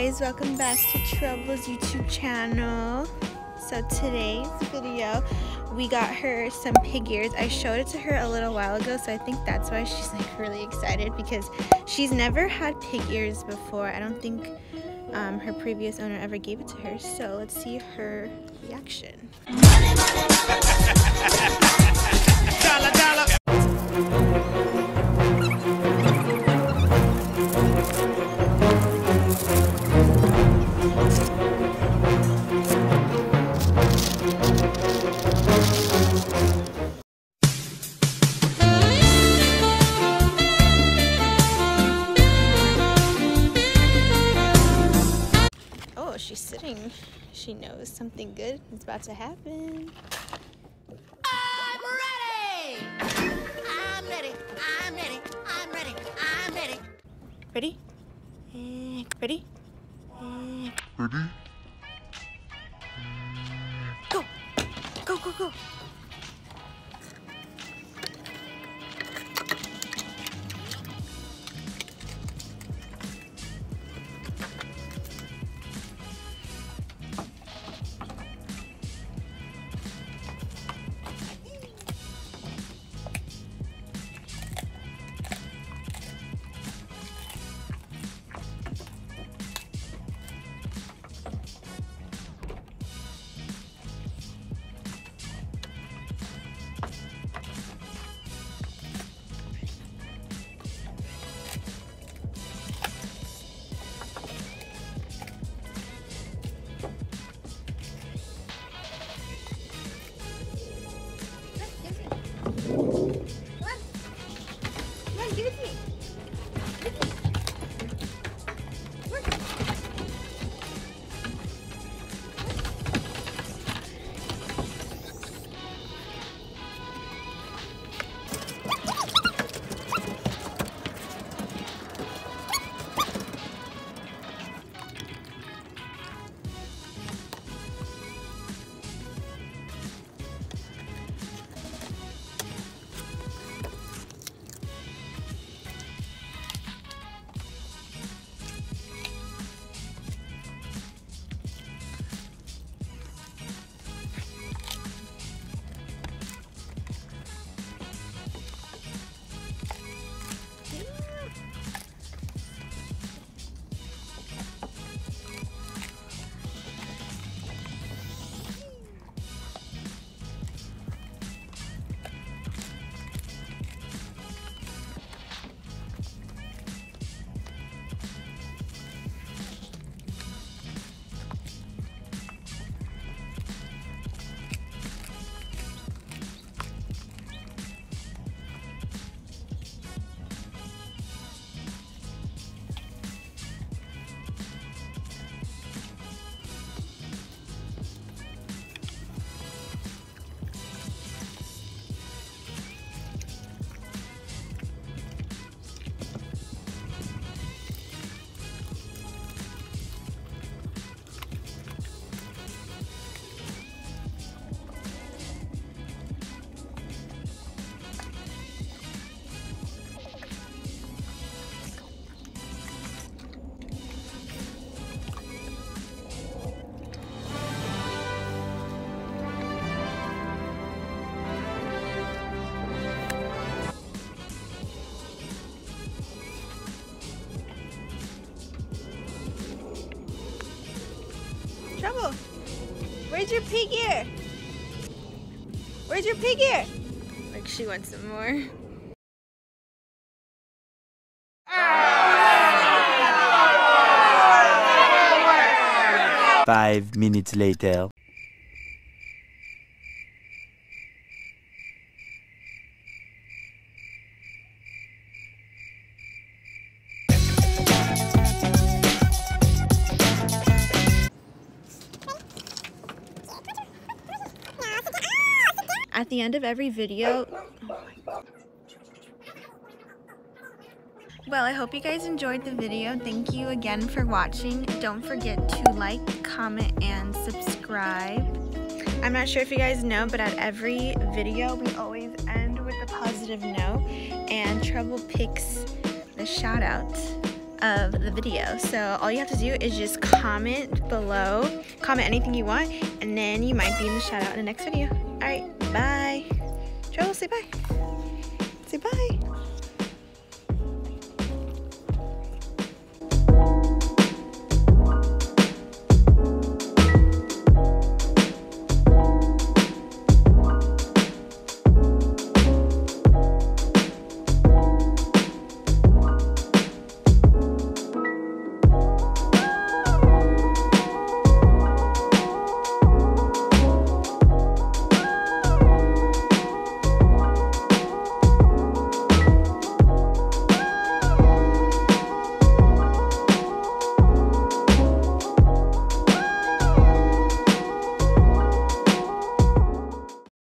guys, welcome back to Trouble's YouTube channel. So today's video, we got her some pig ears. I showed it to her a little while ago, so I think that's why she's like really excited, because she's never had pig ears before. I don't think her previous owner ever gave it to her, so let's see her reaction. She's sitting. She knows something good is about to happen. I'm ready! I'm ready! I'm ready! I'm ready! I'm ready! Ready? Ready? Ready? Go! Go, go, go! Trouble, where's your pig ear? Where's your pig ear? Like she wants some more. Ah! 5 minutes later. At the end of every video, oh my. Well, I hope you guys enjoyed the video. Thank you again for watching. Don't forget to like, comment, and subscribe. I'm not sure if you guys know, but at every video, we always end with a positive note, and Trouble picks the shout out. of the video. So all you have to do is just comment below, comment anything you want, and then you might be in the shout out in the next video. All right, bye. Trouble, say bye. Say bye.